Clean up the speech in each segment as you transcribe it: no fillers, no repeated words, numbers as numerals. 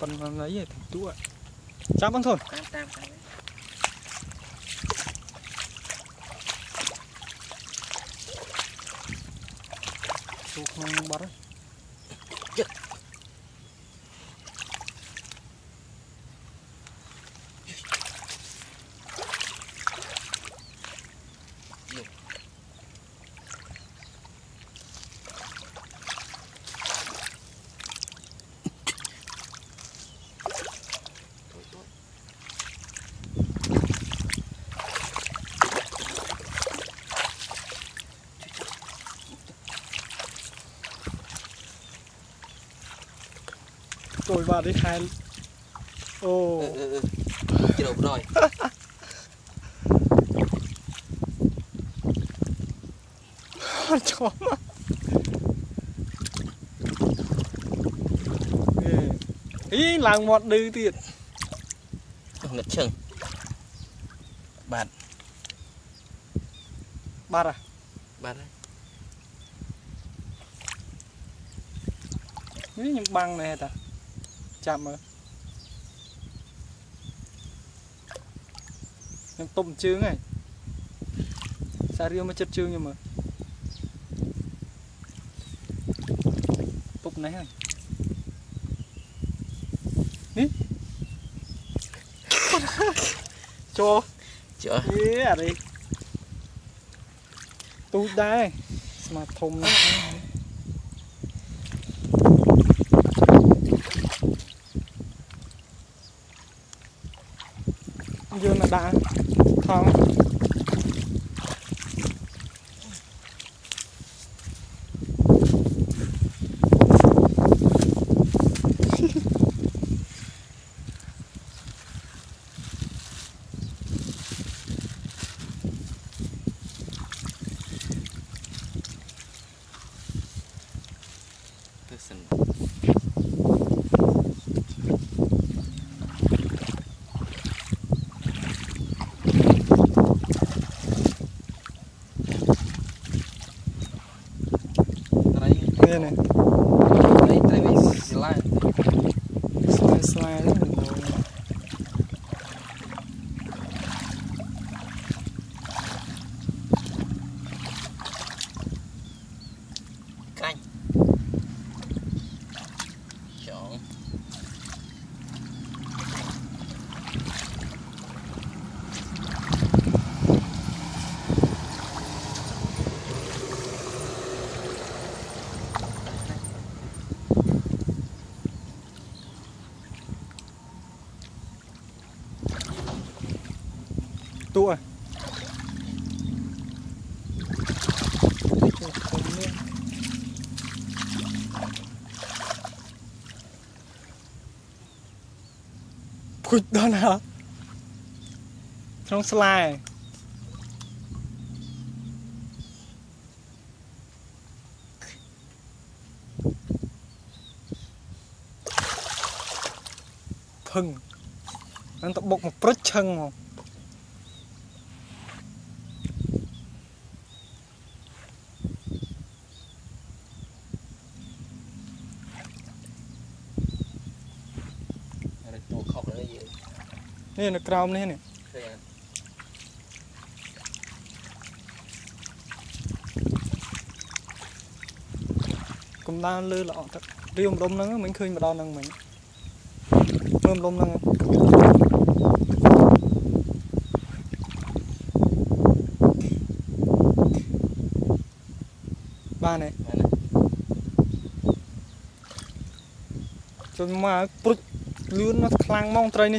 Còn lấy gì thằng chú ạ? Chám ăn thôi. Chú không bắt đấy. Tôi vào đi hai. Ô. Cái đầu rồi. Chó. Ý làng một đư tiệt. Ngật chừng. Bạn. Bạn à? Bạn à? Những băng này ta. Chạm mà em tôm trứng này xà riêu mới chất trứng nhưng mà tụp này này ní cho chở đi à đi tụt đây mà thùng này. Dương là đã thong này. Đấy, tại vì slide. Slide đấy. Canh. Chọn. Tụ à? Cút đó nào? Trong slide. Phừng. Đang tập bốc một prất chân mà. Ini nak kram ni ni. Kumda leh lah. Riom lom nang, mungkin kering pada nang mungkin. Riom lom nang. Mana? Cuma perut luen nak kelang mong tray ni.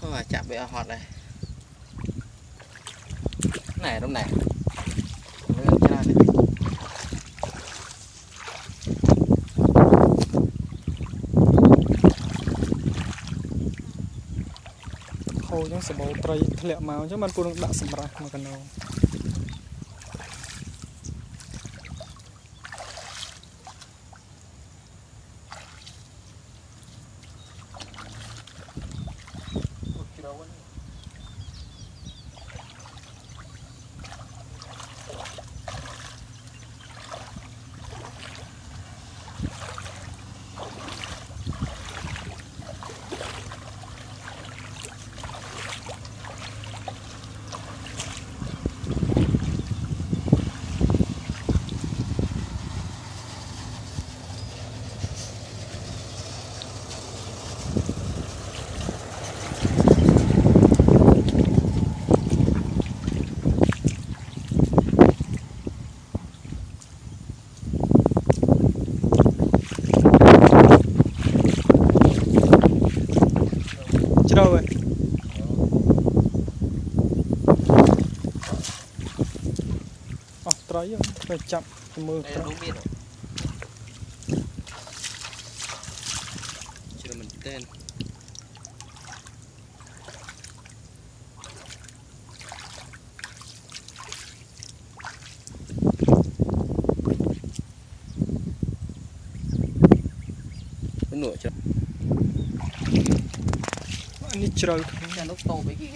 Và chạm bị hột này. Cái này đúng này. Khô những sầu tây lẹ màu chứ mình cũng đã sầm ra mà cần đâu. Phải chậm mưa đây không biết chỉ là mình tên nó nổi chưa anh đi chơi là lúc to với cái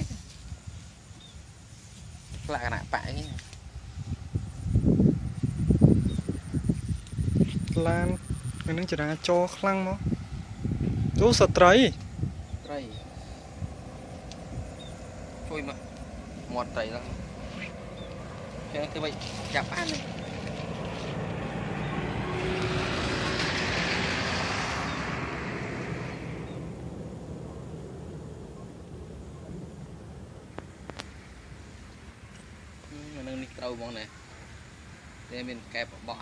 lạ nạ bãi như lan mình đang chỉ đang cho khăng nó rú sợi tray tray thôi mà một tray lắm thế vậy chặt ăn đi mình đang đi câu bọn này để mình kẹp bỏ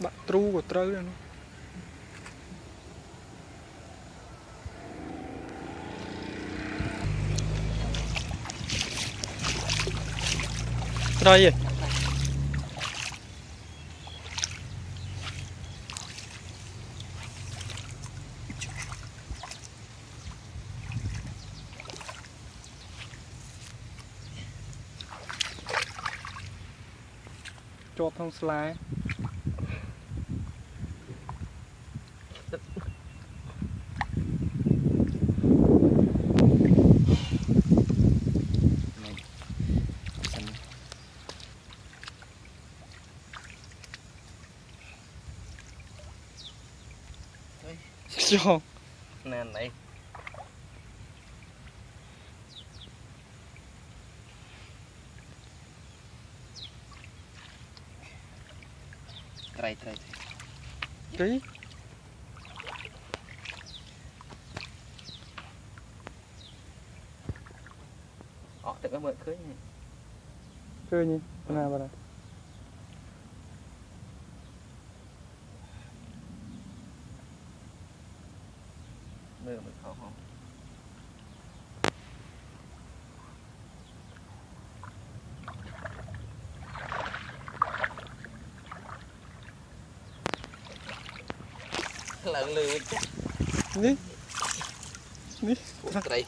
bạn tru của trâu đây nó trai gì chụp không slide cho nè này cái họ tự các bạn khơi này khơi nhỉ nào bạn mình khó không? Lợn lười quá chắc. Ní. Ní. Ủa đây.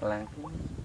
Langkung.